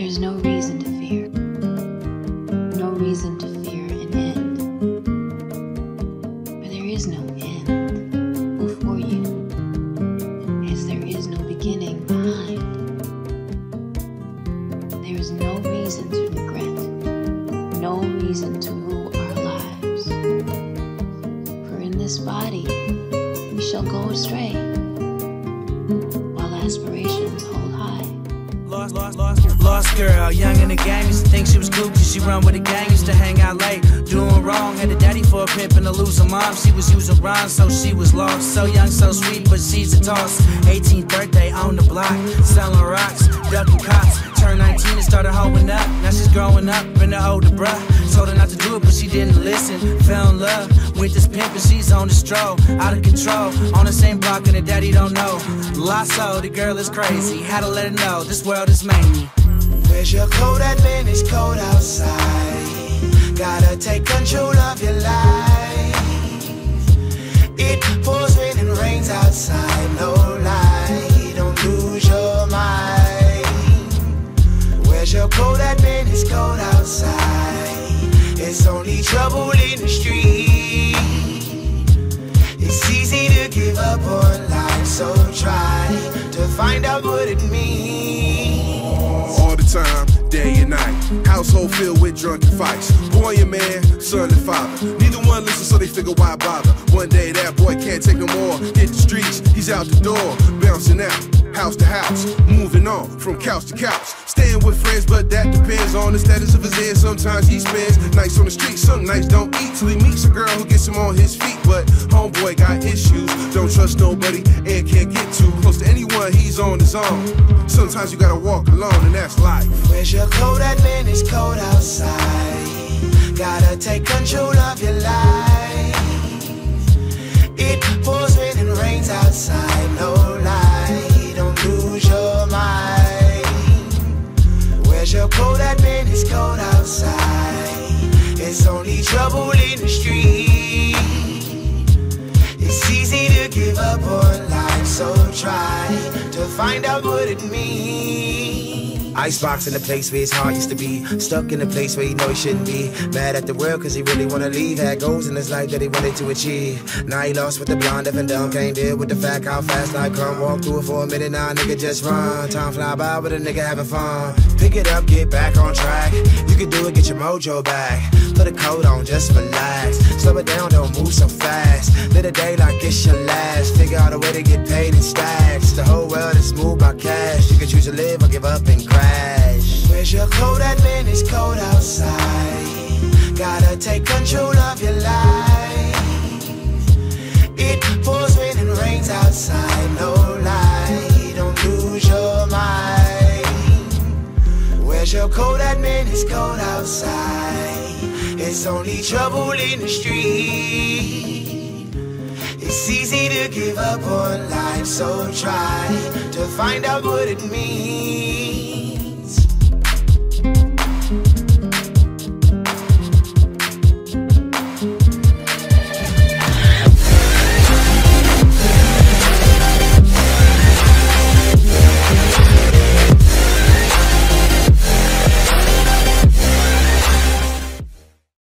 There's no reason to fear, no reason to fear an end, for there is no end before you, as there is no beginning behind. There is no reason to regret, no reason to rule our lives, for in this body we shall go astray, while aspirations hold high. Lost girl, young in the game, used to think she was cool cause she run with a gang, used to hang out late, doing wrong, had a daddy for a pimp and a loser mom, she was using rhymes so she was lost, so young, so sweet, but she's a toss, 18th birthday on the block, selling rocks, ducking cops, turned 19 and started hoeing up, now she's growing up and an older bruh, told her not to do it but she didn't listen, fell in love with this pimp and she's on the stroll, out of control, on the same block and her daddy don't know, Lasso, the girl is crazy, had to let her know, this world is mania. Where's your coat at, man? It's cold outside. Gotta take control of your life. It pours rain and rains outside, no lie. Don't lose your mind. Where's your coat at, man? It's cold outside. It's only trouble in the street. It's easy to give up on life, so try to find out what it means. All the time, day and night, household filled with drunken fights. Boy and man, son and father, neither one listens so they figure why bother. One day that boy can't take no more, hit the streets, he's out the door, bouncing out, house to house, moving on from couch to couch, staying with friends but that depends on the status of his head. Sometimes he spends nights on the street, some nights don't eat till he meets a girl who gets him on his feet. But homeboy got issues, don't trust nobody and can't get too close to anyone, he's on his own. Sometimes you gotta walk alone and that's life. Where's your coat at, man? It's cold outside. Gotta take control of your life. It pours rain and rains outside, no lie. Don't lose your mind. Where's your coat at, man? It's cold outside. It's only trouble in the street. It's easy to give up on life, so try to find out what it means. Icebox in the place where his heart used to be, stuck in the place where he know he shouldn't be, mad at the world cause he really wanna leave, had goals in his life that he wanted to achieve. Now he lost with the blonde up and dumb, can't deal with the fact how fast life come, walk through it for a minute, now a nigga just run, time fly by with a nigga having fun. Pick it up, get back on track, you can do it, get your mojo back. Put a coat on, just relax, slow it down, don't move so fast. Live a day like it's your last, figure out a way to get paid in stacks. The whole world is moved by cash, you can choose to live or give up and crash. Where's your coat at, man? It's cold outside. Gotta take control of your life. It pours rain and rains outside, no lie. Don't lose your mind. Where's your coat at, man? It's cold outside. It's only trouble in the street. It's easy to give up on life, so try to find out what it means.